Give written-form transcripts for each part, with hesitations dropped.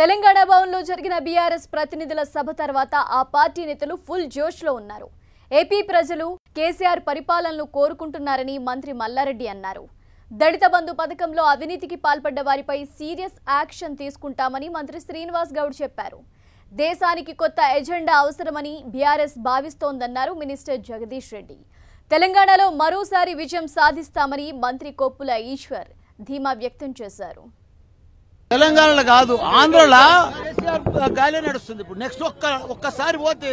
తెలంగాణ భవన్లో జరిగిన బీఆర్ఎస్ ప్రతినిధుల సభ తర్వాత ఆ పార్టీ నేతలు ఫుల్ జోష్ లో ఉన్నారు. ఏపీ ప్రజలు కేసీఆర్ పరిపాలనను కోరుకుంటున్నారని మంత్రి మల్లారెడ్డి అన్నారు. దళిత బంధు పథకంలో అవినీతికి పాల్పడ్డ వారిపై సీరియస్ యాక్షన్ తీసుకుంటామని మంత్రి శ్రీనివాస్ గౌడ్ చెప్పారు. దేశానికి కొత్త ఎజెండా అవసరమని బీఆర్ఎస్ భావిస్తోందన్నారు మినిస్టర్ జగదీష్ రెడ్డి. తెలంగాణలో మరోసారి విజయం సాధిస్తామని మంత్రి కొప్పుల ఈశ్వర్ ధీమా వ్యక్తం చేశారు. తెలంగాణలో కాదు ఆంధ్రలో గాలి నడుస్తుంది. ఇప్పుడు నెక్స్ట్ ఒక్కసారి పోతే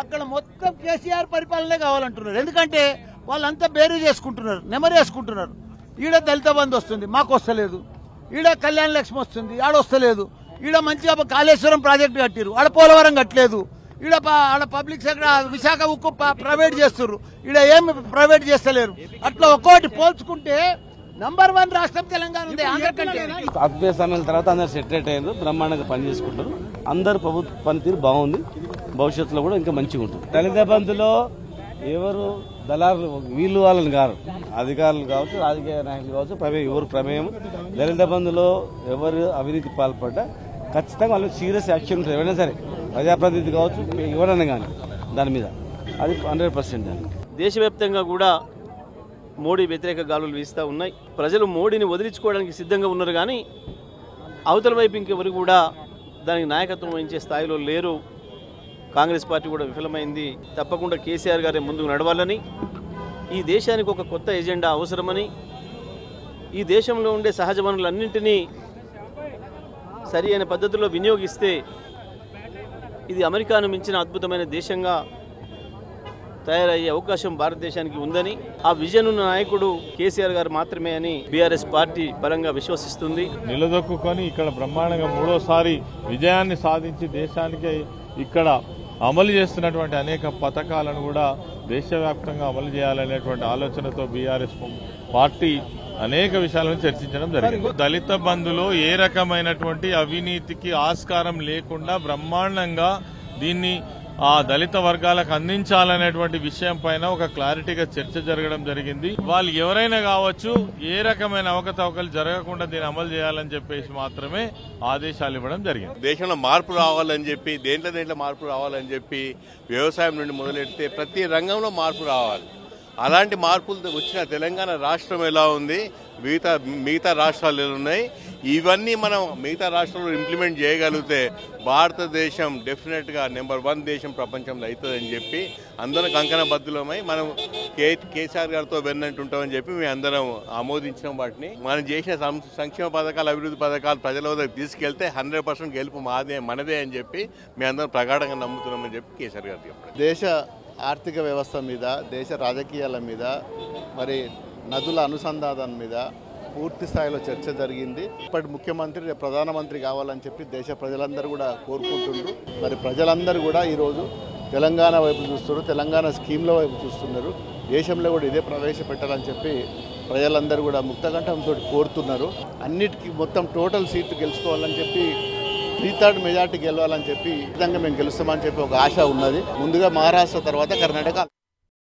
అక్కడ మొత్తం కేసీఆర్ పరిపాలనే కావాలంటున్నారు. ఎందుకంటే వాళ్ళంతా బేరు చేసుకుంటున్నారు, నెమరు వేసుకుంటున్నారు. ఈడ దళిత బంధు వస్తుంది, మాకు వస్తలేదు. ఈడ కళ్యాణ లక్ష్మి వస్తుంది, ఆడ వస్తలేదు. ఈడ మంచిగా కాళేశ్వరం ప్రాజెక్టు కట్టిరు, ఆడ పోలవరం కట్టలేదు. ఈడ ఆడ పబ్లిక్ సెక్టర్ విశాఖ ఉక్కు ప్రైవేట్ చేస్తున్నారు, ఈడ ఏమి ప్రైవేట్ చేస్తలేరు. అట్లా ఒక్కోటి పోల్చుకుంటే నంబర్ వన్ రాష్ట్రం తెలంగాణ ఉంది. ఆంధ్రప్రదేశ్ సమయం తర్వాత అందరు సెటిల్ అయ్యారు, బ్రహ్మాండంగా పనిచేసుకుంటారు. అందరు ప్రభుత్వ పనితీరు బాగుంది, భవిష్యత్తులో కూడా ఇంకా మంచిగా ఉంటుంది. దళిత బంధులో ఎవరు దళారులు వీళ్ళు వాళ్ళని కారు, అధికారులు కావచ్చు, రాజకీయ నాయకులు కావచ్చు, ప్రమేయం ఎవరు ప్రమేయం. దళిత బంధులో ఎవరు అవినీతి పాల్పడ్డా ఖచ్చితంగా వాళ్ళు సీరియస్ యాక్షన్ ఉంటుంది. ఎవరైనా సరే ప్రజాప్రతినిధి కావచ్చు, ఎవరైనా కానీ దాని మీద అది 100%. దేశవ్యాప్తంగా కూడా మోడీ వ్యతిరేక గాలులు వీస్తూ ఉన్నాయి. ప్రజలు మోడీని వదిలించుకోవడానికి సిద్ధంగా ఉన్నారు, కానీ అవతల వైపు ఇంకెవరు కూడా దానికి నాయకత్వం వహించే స్థాయిలో లేరు. కాంగ్రెస్ పార్టీ కూడా విఫలమైంది. తప్పకుండా కేసీఆర్ గారే ముందుకు నడవాలని, ఈ దేశానికి ఒక కొత్త ఎజెండా అవసరమని, ఈ దేశంలో ఉండే సహజ వనరులన్నింటినీ సరి అయిన పద్ధతిలో వినియోగిస్తే ఇది అమెరికాను మించిన అద్భుతమైన దేశంగా తయారయ్యే అవకాశం భారతదేశానికి ఉందని, ఆ విజన్ ఉన్న నాయకుడు కేసీఆర్ గారు మాత్రమే అని బీఆర్ఎస్ పార్టీ బలంగా విశ్వసిస్తుంది. నిలదొక్కుని ఇక్కడ బ్రహ్మాండంగా మూడోసారి విజయాన్ని సాధించి దేశానికి ఇక్కడ అమలు చేస్తున్నటువంటి అనేక పథకాలను కూడా దేశవ్యాప్తంగా అమలు చేయాలనేటువంటి ఆలోచనతో బీఆర్ఎస్ పార్టీ అనేక విషయాలను చర్చించడం జరిగింది. దళిత బంధులో ఏ రకమైనటువంటి అవినీతికి ఆస్కారం లేకుండా బ్రహ్మాండంగా దీన్ని ఆ దళిత వర్గాలకు అందించాలనేటువంటి విషయం పైన ఒక క్లారిటీగా చర్చ జరగడం జరిగింది. వాళ్ళు ఎవరైనా కావచ్చు, ఏ రకమైన అవకతవకలు జరగకుండా దీన్ని అమలు చేయాలని చెప్పేసి మాత్రమే ఆదేశాలు ఇవ్వడం జరిగింది. దేశంలో మార్పు రావాలని చెప్పి, దేంట్లో మార్పు రావాలని చెప్పి, వ్యవసాయం నుండి మొదలెడితే ప్రతి రంగంలో మార్పు రావాలి. అలాంటి మార్పులతో వచ్చిన తెలంగాణ రాష్ట్రం ఎలా ఉంది, మిగతా రాష్ట్రాలు ఎలా ఉన్నాయి, ఇవన్నీ మనం మిగతా రాష్ట్రాల్లో ఇంప్లిమెంట్ చేయగలిగితే భారతదేశం డెఫినెట్గా నెంబర్ 1 దేశం ప్రపంచంలో అవుతుందని చెప్పి అందరం కంకణబద్ధులమై మనం కేసీఆర్ గారితో వెన్నంటుంటామని చెప్పి మేము అందరం ఆమోదించిన వాటిని. మనం చేసిన సంక్షేమ పథకాలు, అభివృద్ధి పథకాలు ప్రజల వద్దకు తీసుకెళ్తే 100% గెలుపు మనదే అని చెప్పి మేము అందరం ప్రగాఢంగా నమ్ముతున్నామని చెప్పి కేసీఆర్ గారు చెప్పారు. దేశ ఆర్థిక వ్యవస్థ మీద, దేశ రాజకీయాల మీద, మరి నదుల అనుసంధానం మీద పూర్తి స్థాయిలో చర్చ జరిగింది. ఇప్పటి ముఖ్యమంత్రి ప్రధానమంత్రి కావాలని చెప్పి దేశ ప్రజలందరూ కూడా కోరుకుంటున్నారు. మరి ప్రజలందరూ కూడా ఈరోజు తెలంగాణ వైపు చూస్తున్నారు, తెలంగాణ స్కీమ్ల వైపు చూస్తున్నారు. దేశంలో కూడా ఇదే ప్రవేశపెట్టాలని చెప్పి ప్రజలందరూ కూడా ముక్తకంఠంతో కోరుతున్నారు. అన్నిటికీ మొత్తం టోటల్ సీట్లు గెలుచుకోవాలని చెప్పి, 3/3 మెజార్టీ గెలవాలని చెప్పి, విధంగా మేము గెలుస్తామని చెప్పి ఒక ఆశ ఉన్నది. ముందుగా మహారాష్ట్ర, తర్వాత కర్ణాటక.